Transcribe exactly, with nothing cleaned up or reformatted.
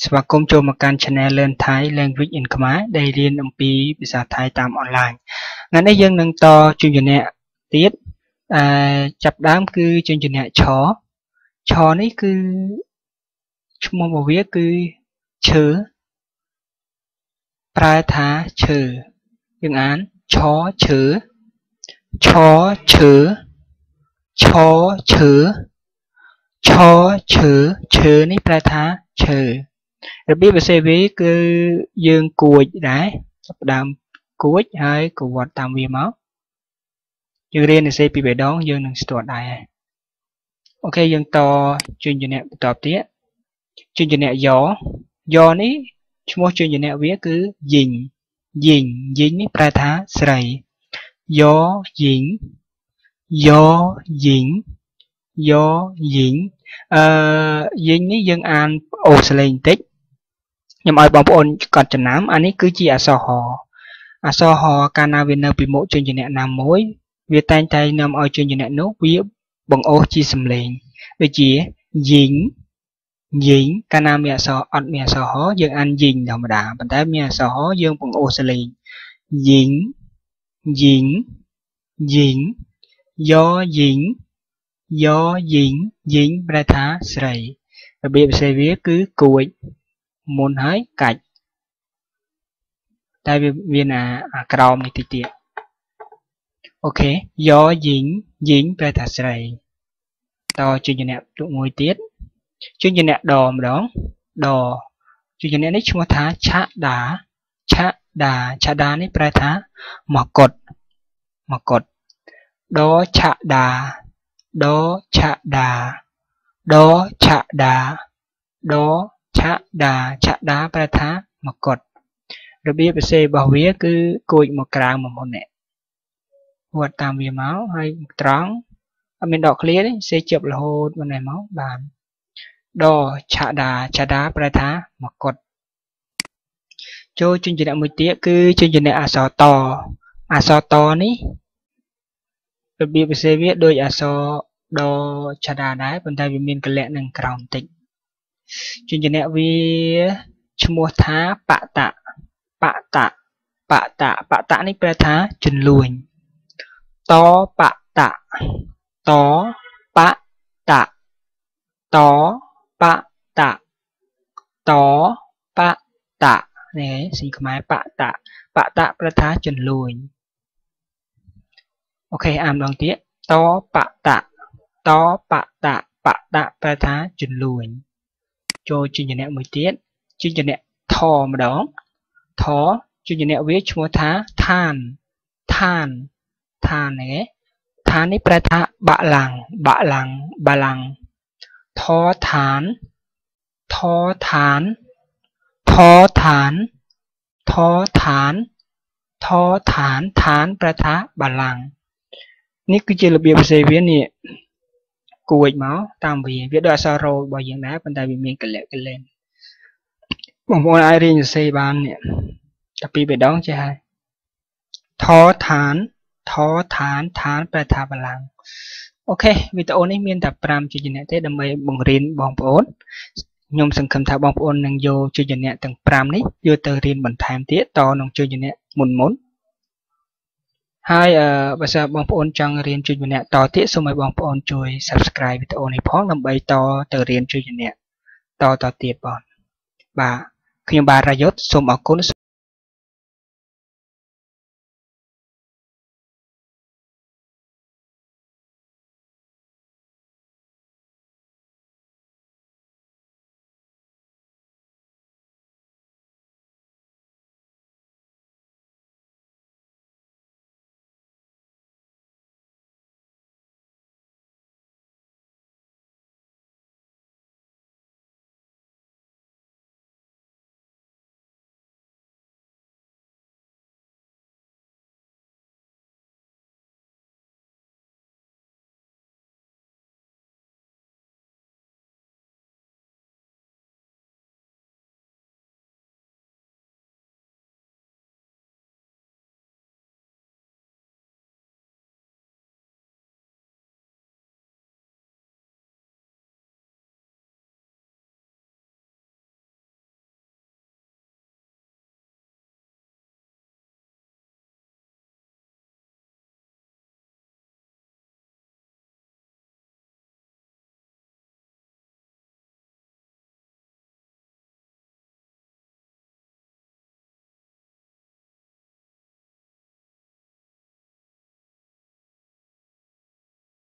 Swakom Jomakan channel learn Thai language in Khmer daily and P Bisa Thai time online. Ngân ấy dân nâng to chương trình này tiết chập đám cứ chương trình này chó chó này cứ chúng mong bảo viết cứ chớ prai thá chớ những án chó chớ chó chớ chó chớ chó chớ chớ này prai thá chớ. Rồi biết về xe viết cứ dương cuội đấy chập đám cuội hay của vật tam vi máu. Chương riêng này sẽ bị bể đón dương nâng sửa đại. Ok dương to chuyên cho nè tập tiếp. Chuyên cho nè gió gió ní chúng mốt chuyên cho nè viết cứ dính dính dính ní prai thá sẩy gió dính gió dính gió dính dính ní dương an ô sẩy tích. Nhưng mà bọn bọn còn trần nám anh ấy cứ chỉ à so hò à so hò cana viên nợ bị mỗi chuyên cho nè nam mối. Vì tay tay nằm ở trên nền nốt viết bằng ô chi xâm lên vì chỉ dính dính cana mẹ sò ăn mẹ sò hó dương ăn dính đồng đà bàn tay mẹ sò hó dương bằng ô xâm lên dính dính dính gió dính gió dính dính bài thá sẩy và bị xe viết cứ cuội môn hái cạch tại vì viên à crom này tiệt. Ok, gió dính, dính bài thả sẩy. To chuyên cho nẹp tụ ngôi tiết. Chuyên cho nẹp đò mà đó. Đò. Chuyên cho nẹp này chúng ta thả chá đá. Chá đá, chá đá này bài thả. Mỏ cột. Mỏ cột. Đó chá đá. Đó chá đá. Đó chá đá. Đó chá đá. Chá đá bài thả. Mỏ cột. Rồi biết bà xe bảo vía cứ cùi một càng một môn nẹp. Vật tạm biệt máu hay trắng mình đọc clear đấy sẽ chụp là hồn bên này máu bàn đò chạ đá chạ đá bài thá mặc cột cho chương trình này một tía cứ chương trình này à so to à so to ní đặc biệt sẽ viết đôi à so đò chạ đá đá bên tay vì mình cần lẽ nâng cầu tịnh chương trình này viết chung mua thá bạ tạ bạ tạ bạ tạ bạ tạ ní bài thá chân lùn to bạ tạ to bạ tạ to bạ tạ to bạ tạ này xin máy bạ tạ bạ tạ bạ thá chuẩn lùi. Ok am đoàn tiếp to bạ tạ to bạ tạ bạ tạ bạ thá chuẩn lùi cho chuyên nhận nẹo mới tiết chuyên nhận nẹo thò mà đó thó chuyên nhận nẹo viết chúa thá than than than này than này phải tha bạ lằng bạ lằng bạ lằng thó than thó than thó than thó than thó than than phải tha bạ lằng ní cứ chơi là bia bê viết này cùi máu tam vì viết đôi sao rồi bao nhiêu nát bên tai bị miên cẩn lẹ cẩn lên bằng môn ai riêng xây ban này tập đi về đón chơi hay thó than thó thán thán bài thả bà lăng. Ok video này mình tập làm chương trình này thế đâm mê bằng riêng bằng bốn nhôm sân khâm thả bằng bốn nâng vô chương trình này tầng pram này vô tờ riêng bằng thảm tiết to nông chương trình này muốn muốn hai bà sao bằng bốn trong riêng chương trình này to tiết xong mời bằng bốn chui subscribe video này phóng làm bay to tờ riêng chương trình này to to tiết bọn bà khi bà ra dốt xong ở cuốn